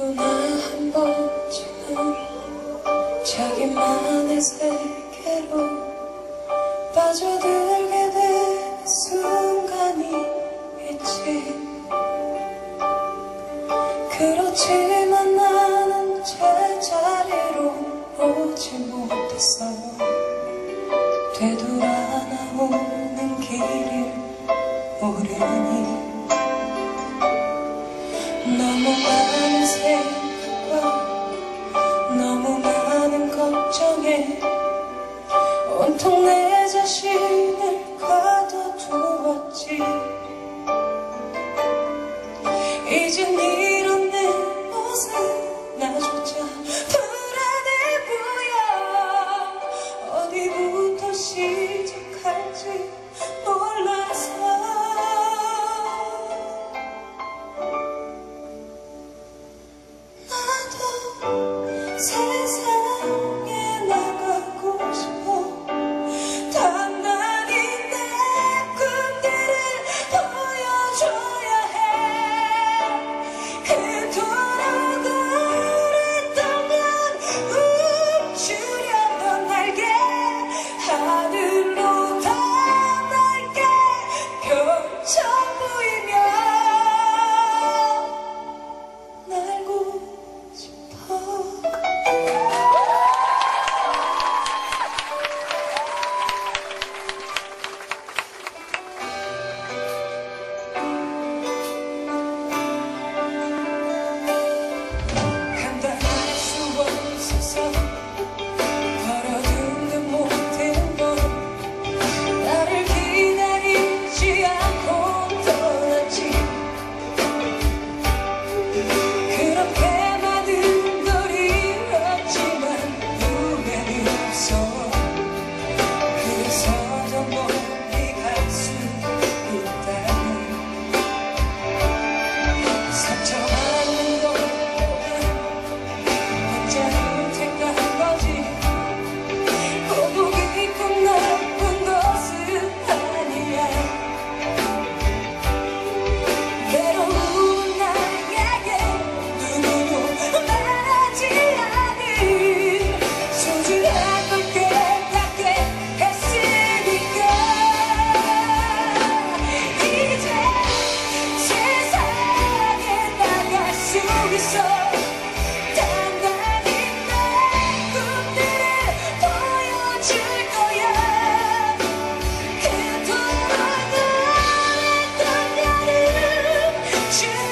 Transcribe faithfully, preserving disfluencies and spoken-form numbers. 자꾸만 한 번쯤은 자기만의 세계로 빠져들게 되는 순간이 있지. 그렇지만 나는 제자리로 오지 못했어. 되돌아 나오는 길을 오르니 너무 많은 생각과 너무 많은 걱정에 온통 내 자신을 가둬두었지. 이젠 이런 내 모습 나조차 불안해 보여. 어디부터 시작할지 몰라서 세상에 나가고 싶어. 단단히 내 꿈들을 보여줘야 해. 그토록 오랫동안 움츠려 날게 하늘로 더 날게 펼쳐 보이며 날고 싶어. She